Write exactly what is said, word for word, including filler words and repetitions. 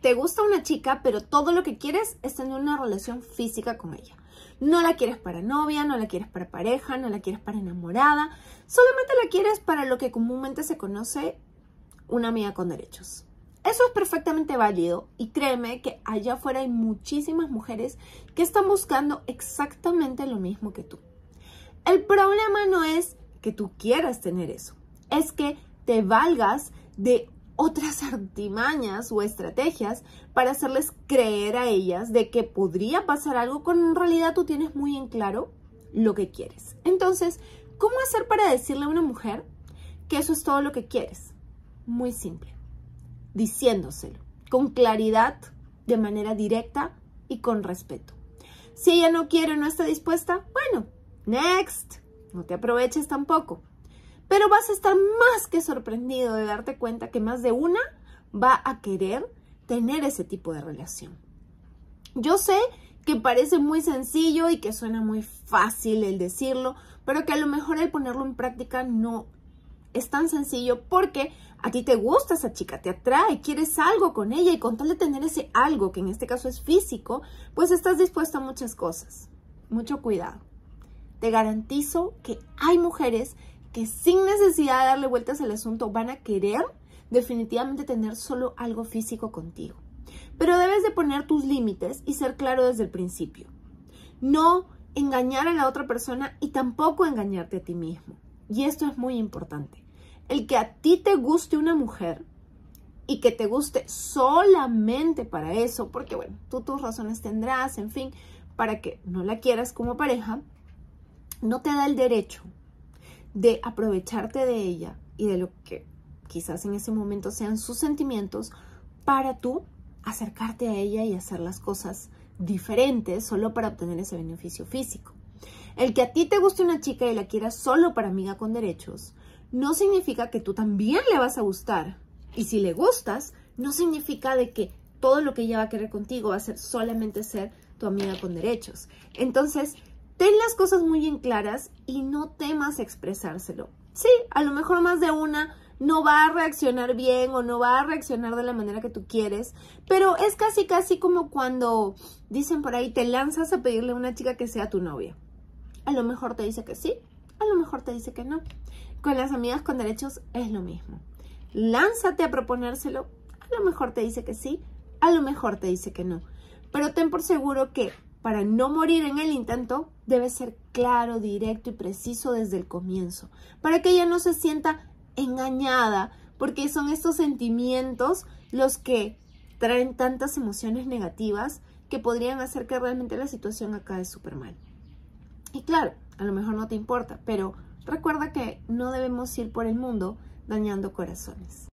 te gusta una chica, pero todo lo que quieres es tener una relación física con ella. No la quieres para novia, no la quieres para pareja, no la quieres para enamorada. Solamente la quieres para lo que comúnmente se conoce una amiga con derechos. Eso es perfectamente válido y créeme que allá afuera hay muchísimas mujeres que están buscando exactamente lo mismo que tú. El problema no es que tú quieras tener eso, es que te valgas de otras artimañas o estrategias para hacerles creer a ellas de que podría pasar algo cuando en realidad tú tienes muy en claro lo que quieres. Entonces, ¿cómo hacer para decirle a una mujer que eso es todo lo que quieres? Muy simple. Diciéndoselo, con claridad, de manera directa y con respeto. Si ella no quiere o no está dispuesta, bueno, next, no te aproveches tampoco. Pero vas a estar más que sorprendido de darte cuenta que más de una va a querer tener ese tipo de relación. Yo sé que parece muy sencillo y que suena muy fácil el decirlo, pero que a lo mejor el ponerlo en práctica no es tan sencillo porque a ti te gusta esa chica, te atrae, quieres algo con ella y con tal de tener ese algo, que en este caso es físico, pues estás dispuesto a muchas cosas. Mucho cuidado. Te garantizo que hay mujeres que sin necesidad de darle vueltas al asunto van a querer definitivamente tener solo algo físico contigo. Pero debes de poner tus límites y ser claro desde el principio. No engañar a la otra persona y tampoco engañarte a ti mismo. Y esto es muy importante. El que a ti te guste una mujer y que te guste solamente para eso, porque bueno, tú tus razones tendrás, en fin, para que no la quieras como pareja, no te da el derecho de aprovecharte de ella y de lo que quizás en ese momento sean sus sentimientos para tú acercarte a ella y hacer las cosas diferentes solo para obtener ese beneficio físico. El que a ti te guste una chica y la quieras solo para amiga con derechos no significa que tú también le vas a gustar. Y si le gustas, no significa de que todo lo que ella va a querer contigo va a ser solamente ser tu amiga con derechos. Entonces, ten las cosas muy bien claras y no temas expresárselo. Sí, a lo mejor más de una no va a reaccionar bien o no va a reaccionar de la manera que tú quieres, pero es casi casi como cuando dicen por ahí, te lanzas a pedirle a una chica que sea tu novia. A lo mejor te dice que sí, a lo mejor te dice que no. Con las amigas con derechos es lo mismo. Lánzate a proponérselo, a lo mejor te dice que sí, a lo mejor te dice que no. Pero ten por seguro que para no morir en el intento, debe ser claro, directo y preciso desde el comienzo, para que ella no se sienta engañada, porque son estos sentimientos los que traen tantas emociones negativas que podrían hacer que realmente la situación acabe súper mal. Y claro, a lo mejor no te importa, pero recuerda que no debemos ir por el mundo dañando corazones.